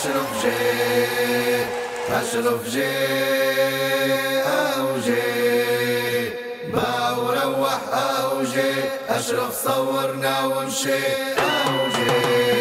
أشرف جاء أشرف جاء وجاء باع وروّح وجاء أشرف صورنا ومشي وجاء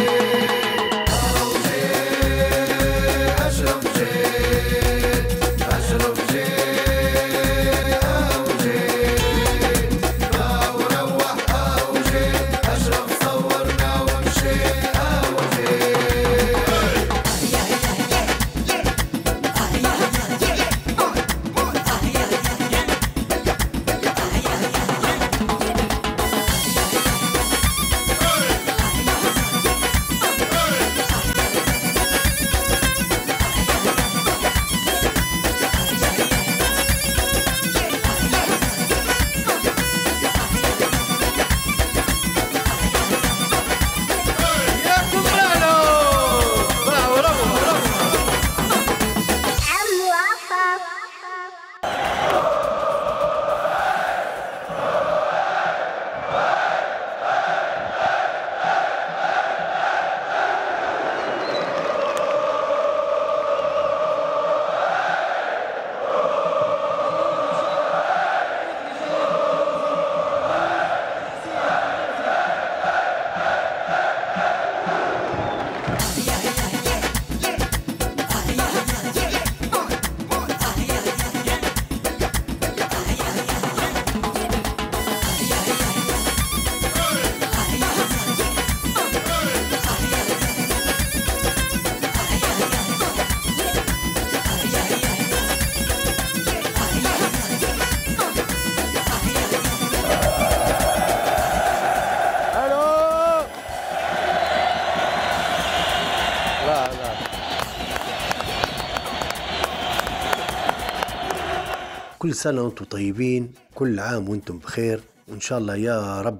كل سنة وانتم طيبين، كل عام وانتم بخير، وان شاء الله يا رب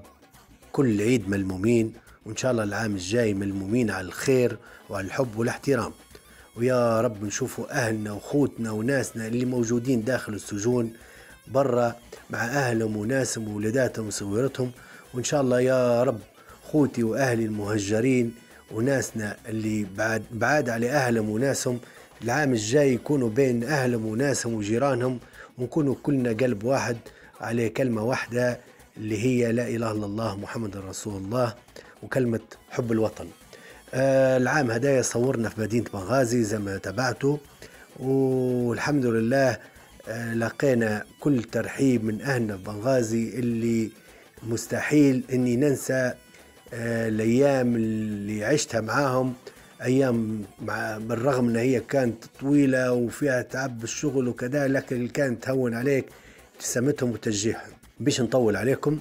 كل عيد ملمومين، وان شاء الله العام الجاي ملمومين على الخير وعلى الحب والاحترام، ويا رب نشوفوا اهلنا واخوتنا وناسنا اللي موجودين داخل السجون برا مع اهلهم وناسهم وولاداتهم وصغيرتهم، وان شاء الله يا رب خوتي واهلي المهجرين وناسنا اللي بعاد على اهلهم وناسهم العام الجاي يكونوا بين اهلهم وناسهم وجيرانهم، ونكونوا كلنا قلب واحد على كلمة واحدة اللي هي لا إله إلا الله محمد رسول الله وكلمة حب الوطن. العام هدايا صورنا في مدينة بنغازي زي ما تابعتوا، والحمد لله لقينا كل ترحيب من أهلنا في بنغازي اللي مستحيل أني ننسى الأيام اللي عشتها معاهم، أيام بالرغم أن هي كانت طويلة وفيها تعب بالشغل وكذا، لكن كانت تهون عليك ابتسامتهم وتشجيعهم. باش نطول عليكم،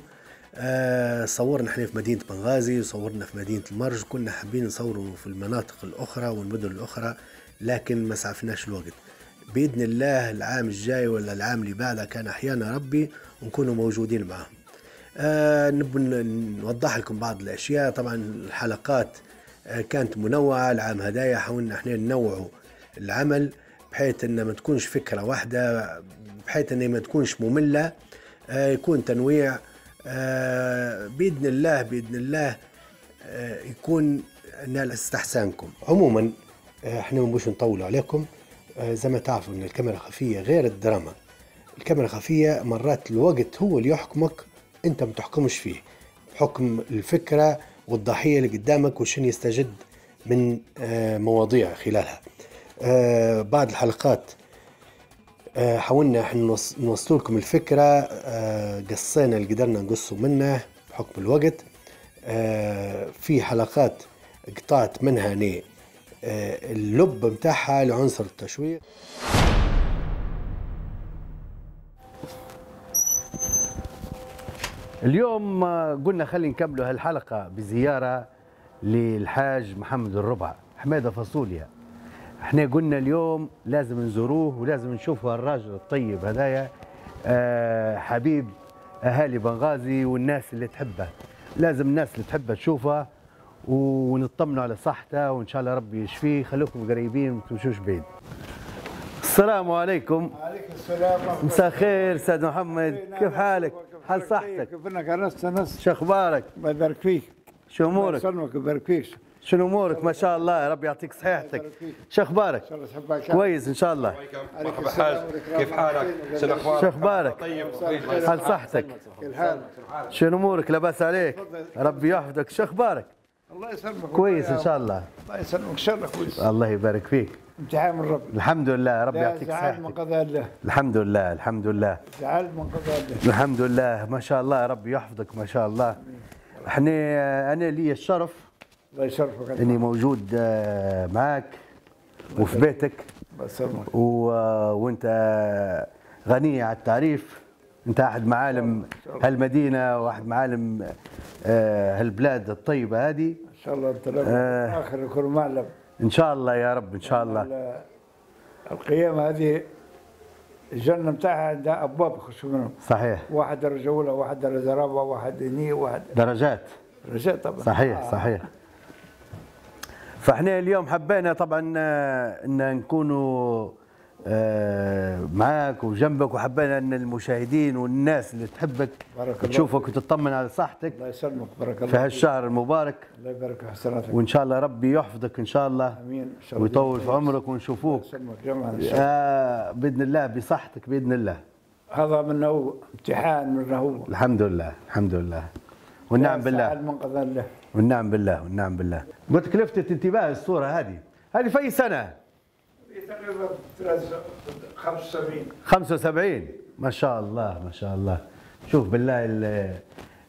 صورنا احنا في مدينة بنغازي وصورنا في مدينة المرج، كنا حابين نصوروا في المناطق الأخرى والمدن الأخرى لكن ما سعفناش الوقت. بإذن الله العام الجاي ولا العام اللي بعده كان أحيانا ربي ونكونوا موجودين معهم. نبغى نوضح لكم بعض الأشياء، طبعا الحلقات كانت منوعة العام هدايا، حاولنا احنا ننوعوا العمل بحيث انه ما تكونش فكرة واحدة، بحيث انه ما تكونش مملة، يكون تنويع بإذن الله، بإذن الله يكون نال استحسانكم. عموما احنا مش نطول عليكم، زي ما تعرفوا ان الكاميرا خفية غير الدراما، الكاميرا خفية مرات الوقت هو اللي يحكمك، انت ما تحكمش فيه، حكم الفكرة والضحية اللي قدامك وشن يستجد من مواضيع خلالها. بعض الحلقات حاولنا احنا نوصل لكم الفكرة، قصينا اللي قدرنا نقصه منه بحكم الوقت، في حلقات قطعت منها اللب متاعها لعنصر التشويق. اليوم قلنا خلي نكملوا هالحلقة بزيارة للحاج محمد الربع حمادة فاصوليا. احنا قلنا اليوم لازم نزوروه ولازم نشوفوا الراجل الطيب هدايا، حبيب أهالي بنغازي والناس اللي تحبه، لازم الناس اللي تحبه تشوفه ونطمنوا على صحته وإن شاء الله ربي يشفيه. خلوكم قريبين وما تمشوش بعيد. السلام عليكم. وعليكم السلام. مساء خير سيد محمد، كيف حالك؟ حال صحتك؟ كيف انك؟ شو اخبارك؟ الله يبارك فيك. شو امورك؟ الله يسلمك ويبارك فيك. شنو امورك؟ ما شاء الله يا رب يعطيك صحيحتك. شو اخبارك؟ كويس ان شاء الله. مرحبا حاج، كيف حالك؟ شو الاخبار؟ شو اخبارك؟ هل صحتك؟ شنو امورك؟ لاباس عليك؟ ربي يحفظك. شو اخبارك؟ الله يسلمك. كويس ان شاء الله. الله يسلمك، ان شاء الله كويس. الله يبارك فيك. امتحان من ربي. الحمد لله، ربي يعطيك صحتك. زعل من قضاء الله. الحمد لله، الحمد لله. زعل من قضاء الله. الحمد لله، ما شاء الله، ربي يحفظك ما شاء الله. احنا انا لي الشرف الله يشرفك اني موجود معاك وفي بيتك وانت غني على التعريف. انت احد معالم هالمدينه واحد معالم هالبلاد الطيبه هذه. ان شاء الله انت اخر يكون معلم ان شاء الله يا رب. ان شاء الله القيامه هذه الجنه نتاعها عندها ابواب يخشوا منهم. صحيح، واحد درجه اولى، واحد درجه رابعه، واحد هني، واحد درجات طبعا. صحيح صحيح. فاحنا اليوم حبينا طبعا ان نكونوا معاك وجنبك، وحبينا ان المشاهدين والناس اللي تحبك تشوفك وتطمن على صحتك. الله يسلمك، بارك الله في هالشهر المبارك. الله يبارك في حسناتك، وان شاء الله ربي يحفظك ان شاء الله. امين ان شاء الله، ويطول في عمرك ونشوفوك باذن الله بصحتك باذن الله. هذا منه هو امتحان، منه هو. الحمد لله الحمد لله والنعم بالله والنعم بالله والنعم بالله. قلت لك لفتت انتباهي الصورة هذه. هذه في أي سنة؟ تقريبا 75. 75 ما شاء الله ما شاء الله. شوف بالله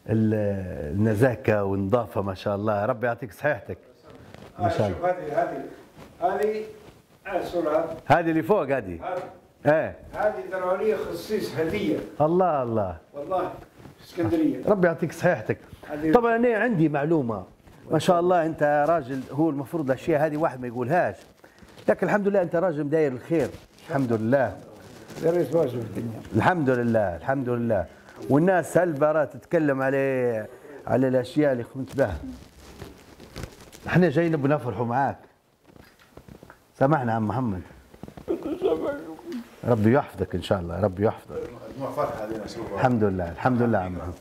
النزاكة والنظافة ما شاء الله، ربي يعطيك صحيحتك. ما شاء الله. شوف هذه الصورة هذه اللي فوق هذه. ايه هذه درعونية خصيص هدية. الله الله. والله اسكندريه. ربي يعطيك صحيحتك. طبعا انا عندي معلومه ما شاء الله، انت راجل هو المفروض الاشياء هذه واحد ما يقولهاش، لكن الحمد لله انت راجل داير الخير الحمد لله. رئيس واجب في الدنيا. الحمد لله الحمد لله. والناس هالبارة تتكلم على الاشياء اللي قمت بها. احنا جايين بنفرحوا معاك. سامحنا عم محمد. ربي يحفظك ان شاء الله، ربي يحفظك. الحمد لله الحمد لله عم محمد.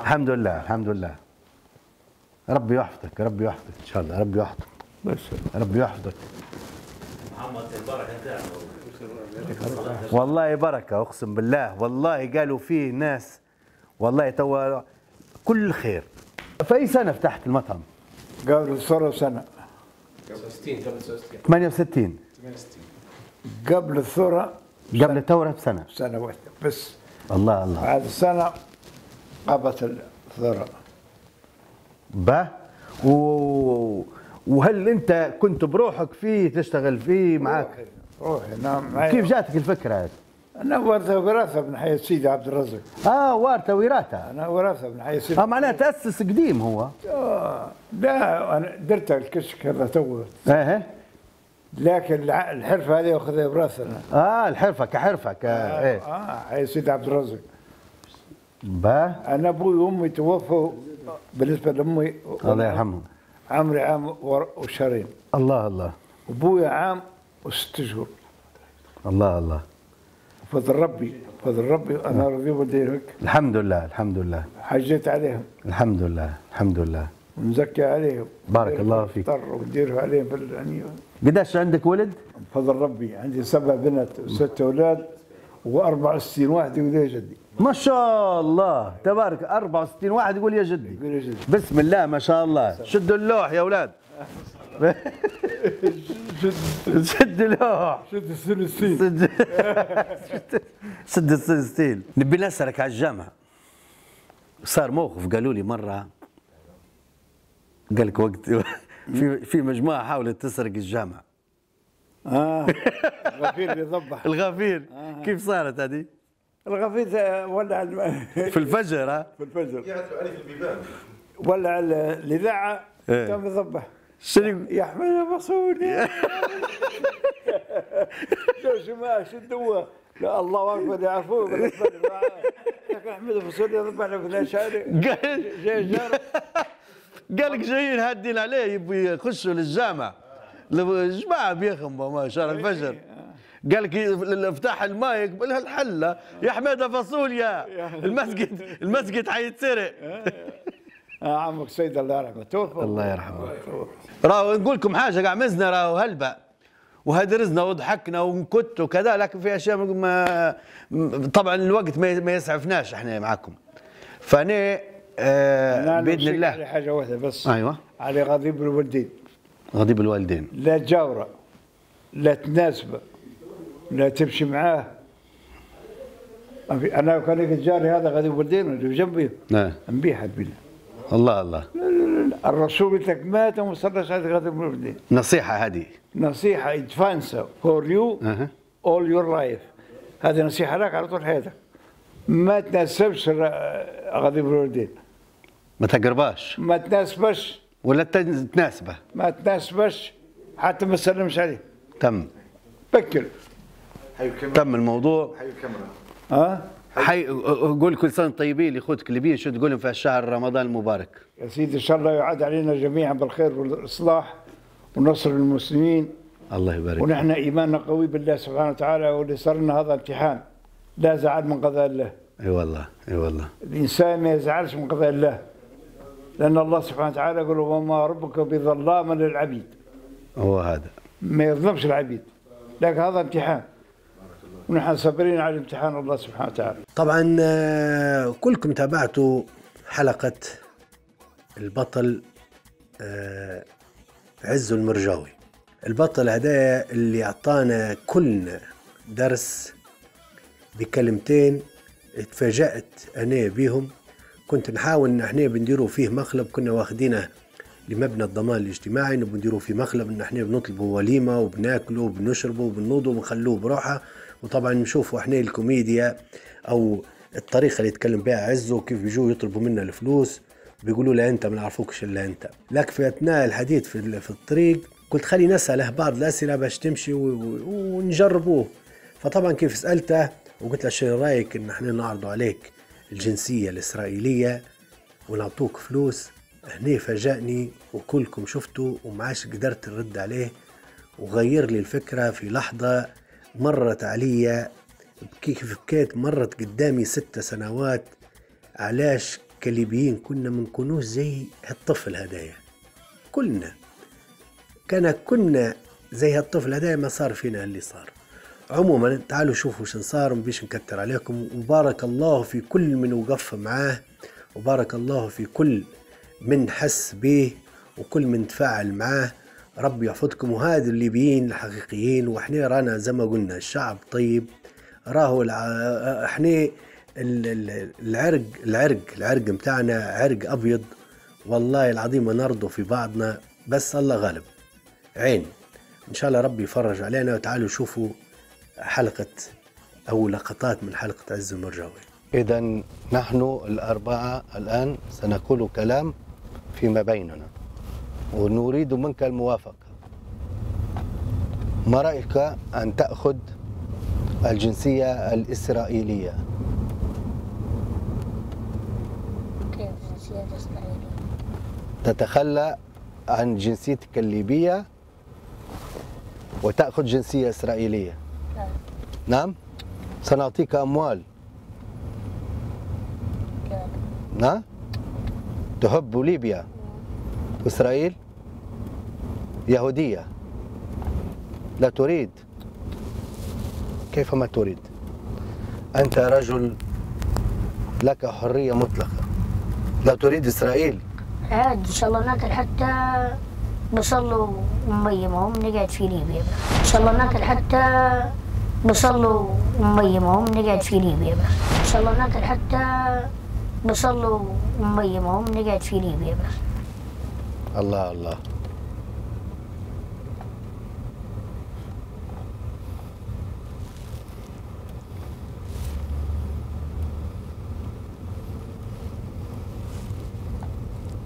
الحمد لله الحمد لله. ربي يحفظك ربي يحفظك ان شاء الله، ربي يحفظك. ربي يحفظك. محمد البركه نتاعك والله بركه، اقسم بالله والله. قالوا فيه ناس والله توا كل خير. في اي سنه فتحت المطعم؟ قبل صار سنه. قبل 60 قبل 68 68 68 قبل الثورة. قبل الثورة بسنة. سنة واحدة بس. الله الله. بعد السنة قامت الثورة. با وهل أنت كنت بروحك فيه تشتغل فيه معاك؟ روحي نعم. كيف جاتك الفكرة هذه؟ أنا ورثة وراثة من حي سيدي عبد الرزق. ورثة وراثة. أنا وراثة من حي سيدي. معناه تأسس قديم هو. لا أنا درت الكشك هذا تو. لكن الحرفه هذه واخذها براسنا. الحرفه كحرفه ك ايه. يا سيدي عبد الرزق. انا ابوي وامي توفوا. بالنسبه لامي الله يرحمهم عمري عام وشهرين. الله الله. ابوي عام وست شهور. الله الله. بفضل ربي بفضل ربي انا رضي ولدي هيك. الحمد لله الحمد لله. حجيت عليهم. الحمد لله الحمد لله. ونزكي عليهم. بارك الله فيك. ونديروا عليهم بالعنيه. قداش عندك ولد؟ بفضل ربي عندي 7 بنات و6 اولاد و64 واحد يقول يا جدي. ما شاء الله تبارك. 64 واحد يقول يا جدي. يقول يا جدي. بسم الله ما شاء الله. شدوا اللوح يا اولاد. شد اللوح. شد السلسلين. شد السلسلين. نبي نسألك على الجامعة. صار موقف قالوا لي مرة، قال لك وقت في مجموعه حاولت تسرق الجامعه. الغفير بيضبح. الغفير كيف صارت هذه؟ الغفير ولع في الفجر. في الفجر يعثروا عليه في البيبان. ولع الاذاعه كان بيضبح. شنو يحمل مقصود؟ شو ما شدوه. لا الله اكبر يعرفوه بالنسبه لكن احمد مقصود يضبحنا في الاشعري. جاي جاره قال لك جايين هادين عليه يبي يخشوا للجامعة. الجماعة بيخموا ما شاء الله الفجر. قال لك افتح المايك بقول لها الحلة يا حمادة فاصوليا المسجد حيتسرق. عمك سيد الله يرحمه توفى. الله يرحمه. راهو نقول لكم حاجه، كاع مزنا راهو هلبه وهدرزنا وضحكنا ونكت وكذا، لكن في اشياء طبعا الوقت ما يسعفناش احنا معاكم. فانا باذن الله على حاجه واحده بس. ايوه. على غضيب الوالدين. غضيب الوالدين لا تجاوره لا تناسبه لا تمشي معاه. انا لو كان جاري هذا غادي ولدين اللي جنبي نبيح بالله. الله الله. الرسول قلت لك مات وما صلاش هذا غادي ولدين. نصيحه هذه. نصيحه ادفانسا فور يو اول يور لايف. هذه نصيحه لك على طول حياتك. ما تناسبش غادي ولدين. ما تقرباش. ما تناسبش. ولا تناسبه. ما تناسبش حتى ما تسلمش عليه. تم. بكر. تم الموضوع. حي الكاميرا. ها؟ حي قول كل سنه طيبين لاخوتك الليبيين، شو تقول لهم في الشهر رمضان المبارك؟ يا سيدي ان شاء الله يعاد علينا جميعا بالخير والاصلاح ونصر المسلمين. الله يبارك فيك. ونحن ايماننا قوي بالله سبحانه وتعالى، واللي صار لنا هذا امتحان لا زعل من قضاء الله. اي أيوة والله اي أيوة والله. الانسان ما يزعلش من قضاء الله، لان الله سبحانه وتعالى يقول وما ربك بظلام للعبيد. هو هذا ما يظلمش العبيد، لكن هذا امتحان ونحن صابرين على امتحان الله سبحانه وتعالى. طبعا كلكم تابعتوا حلقة البطل عزو المرجاوي، البطل هذايا اللي أعطانا كلنا درس بكلمتين اتفاجأت أنا بيهم. كنت نحاول إن احنا بنديروا فيه مخلب، كنا واخدينه لمبنى الضمان الاجتماعي إنه بنديروا فيه مخلب إن احنا بنطلبوا وليمة وبناكلوا وبنشربوا وبنوضوا وبنخلوه بروحه. وطبعا نشوفوا احنا الكوميديا او الطريقه اللي يتكلم بها عزو، كيف يجوا يطلبوا منا الفلوس بيقولوا له انت ما نعرفوكش الا انت. لكن في اثناء الحديث في الطريق قلت خلي نساله بعض الاسئله باش تمشي ونجربوه. فطبعا كيف سالته وقلت له شنو رايك ان احنا نعرضوا عليك الجنسيه الاسرائيليه ونعطوك فلوس؟ هنا فاجأني وكلكم شفتوا وما عادش قدرت نرد عليه، وغير لي الفكره في لحظه. مرت عليا كيف بكيت، مرت قدامي 6 سنوات. علاش كليبيين كنا ما نكونوش زي هالطفل هدايا؟ كنا زي هالطفل هدايا ما صار فينا اللي صار. عموما تعالوا شوفوا شن صار، مبيش نكتر عليكم. وبارك الله في كل من وقف معاه، وبارك الله في كل من حس به وكل من تفاعل معاه. ربي يحفظكم. وهذا الليبيين الحقيقيين، واحنا رانا زي ما قلنا الشعب طيب. راهو احنا العرق متاعنا عرق ابيض والله العظيم، ما نرضوا في بعضنا بس الله غالب. عين ان شاء الله ربي يفرج علينا. وتعالوا شوفوا حلقه او لقطات من حلقه عزو المرجاوي. اذا نحن الاربعه الان سنقول كلام فيما بيننا ونريد منك الموافقة. ما رأيك أن تأخذ الجنسية الإسرائيلية؟ كيف الجنسية الإسرائيلية؟ تتخلى عن جنسيتك الليبية وتأخذ جنسية إسرائيلية. نعم. نعم؟ سنعطيك أموال. كيف؟ نعم؟ تحب ليبيا؟ إسرائيل يهودية، لا تريد كيفما تريد. أنت رجل لك حرية مطلقة، لا تريد إسرائيل عاد. إن شاء الله ناكل حتى نصلوا وميمهم نقعد في ليبيا. إن شاء الله ناكل حتى نصلوا وميمهم نقعد في ليبيا. إن شاء الله ناكل حتى نصلوا وميمهم نقعد في ليبيا. الله الله.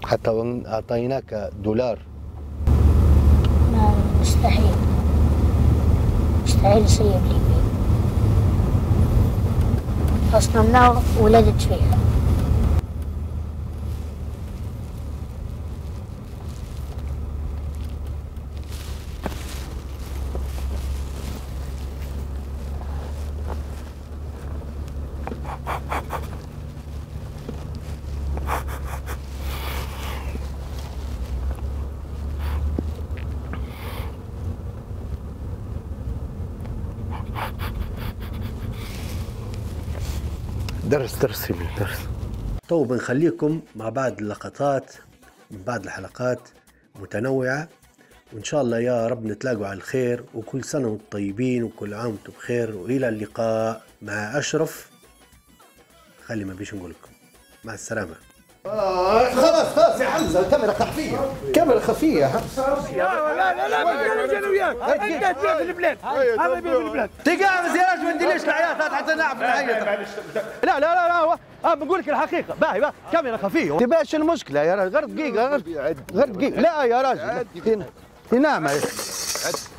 حتى وإن أعطيناك $. ما مستحيل مستحيل يصير ليبيا، أصلا أنا ولدت فيها. درس من الدرس. تو بنخليكم مع بعض اللقطات من بعض الحلقات متنوعة، وإن شاء الله يا رب نتلاقوا على الخير، وكل سنة وانتم طيبين وكل عام وانتم بخير، وإلى اللقاء مع أشرف. خلي ما بيش نقول لكم مع السلامة. خلاص يا حمزة، الكاميرا خفية، كاميرا خفية يا حمزة. لا أنا وياك، أنت في البلاد، هذا في البلاد. تقامز يا رجل ما تدينيش العياط حتى نعرف نعيط. لا بنقول لك الحقيقة، باهي كاميرا خفية. تباش المشكلة يا رجل، غير دقيقة غير دقيقة، لا يا رجل. نعم.